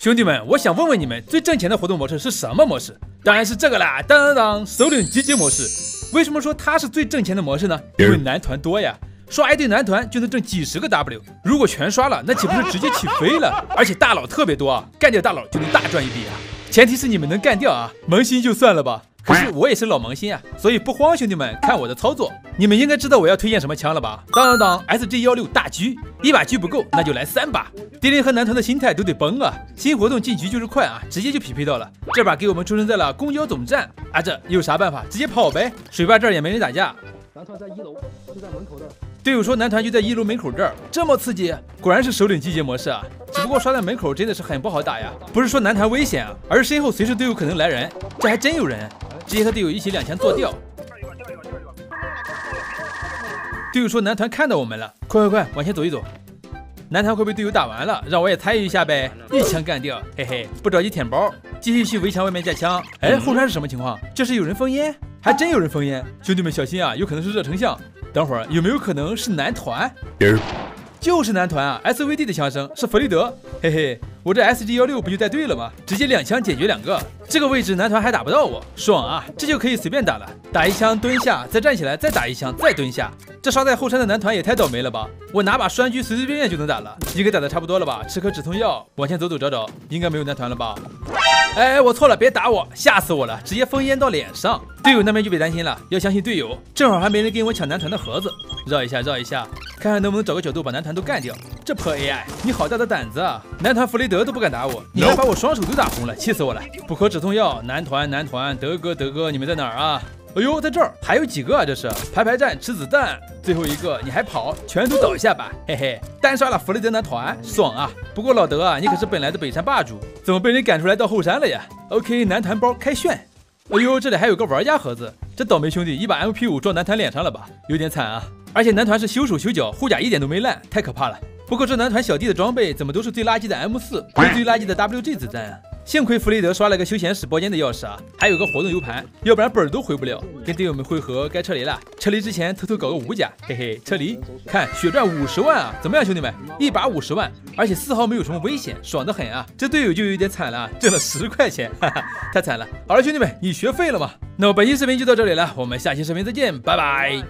兄弟们，我想问问你们，最挣钱的活动模式是什么模式？当然是这个啦！当当当，首领集结模式。为什么说它是最挣钱的模式呢？因为男团多呀，刷一对男团就能挣几十个 W， 如果全刷了，那岂不是直接起飞了？而且大佬特别多啊，干掉大佬就能大赚一笔啊！前提是你们能干掉啊，萌新就算了吧。可是我也是老萌新啊，所以不慌，兄弟们，看我的操作。你们应该知道我要推荐什么枪了吧？当当当 ，SG16大狙，一把狙不够，那就来3把。 敌人和男团的心态都得崩啊！新活动进局就是快啊，直接就匹配到了。这把给我们出生在了公交总站啊，这有啥办法？直接跑呗！水坝这儿也没人打架。男团在1楼，就在门口这儿。队友说男团就在1楼门口这儿，这么刺激，果然是首领集结模式啊！只不过刷在门口真的是很不好打呀，不是说男团危险啊，而是身后随时都有可能来人。这还真有人，直接和队友一起2枪做掉。队友说男团看到我们了，快，往前走一走。 男团快被队友打完了，让我也参与一下呗！1枪干掉，嘿嘿，不着急舔包，继续去围墙外面架枪。哎，后山是什么情况？这是有人封烟，还真有人封烟！兄弟们小心啊，有可能是热成像。等会儿有没有可能是男团？就是男团啊 ！SVD 的枪声是弗雷德，嘿嘿，我这 SG16不就带队了吗？直接2枪解决2个，这个位置男团还打不到我，爽啊！这就可以随便打了，打1枪蹲下，再站起来，再打1枪，再蹲下。 这刷在后山的男团也太倒霉了吧！我拿把栓狙随随便便就能打了，应该打的差不多了吧？吃颗止痛药，往前走走找找，应该没有男团了吧？哎，我错了，别打我，吓死我了！直接封烟到脸上，队友那边就别担心了，要相信队友。正好还没人跟我抢男团的盒子，绕一下，看看能不能找个角度把男团都干掉。这破 AI， 你好大的胆子啊！男团弗雷德都不敢打我，你还把我双手都打红了，气死我了！补颗止痛药，男团，德哥，你们在哪儿啊？ 哎呦，在这儿还有几个啊？这是排站吃子弹，最后一个你还跑，全都倒下吧！嘿嘿，单刷了弗雷德男团，爽啊！不过老德啊，你可是本来的北山霸主，怎么被人赶出来到后山了呀 ？OK， 男团包开炫！哎呦，这里还有个玩家盒子，这倒霉兄弟一把 MP5撞男团脸上了吧？有点惨啊！而且男团是修手修脚，护甲一点都没烂，太可怕了。不过这男团小弟的装备怎么都是最垃圾的 M4，最垃圾的 WG 子弹啊！ 幸亏弗雷德刷了个休闲室包间的钥匙啊，还有个活动 U 盘，要不然本儿都回不了。跟队友们汇合，该撤离了。撤离之前偷偷搞个5甲，嘿嘿，撤离。看血赚50万啊，怎么样，兄弟们？一把50万，而且丝毫没有什么危险，爽得很啊。这队友就有点惨了，挣了10块钱，哈哈，太惨了。好了，兄弟们，你学废了吗？那我本期视频就到这里了，我们下期视频再见，拜拜。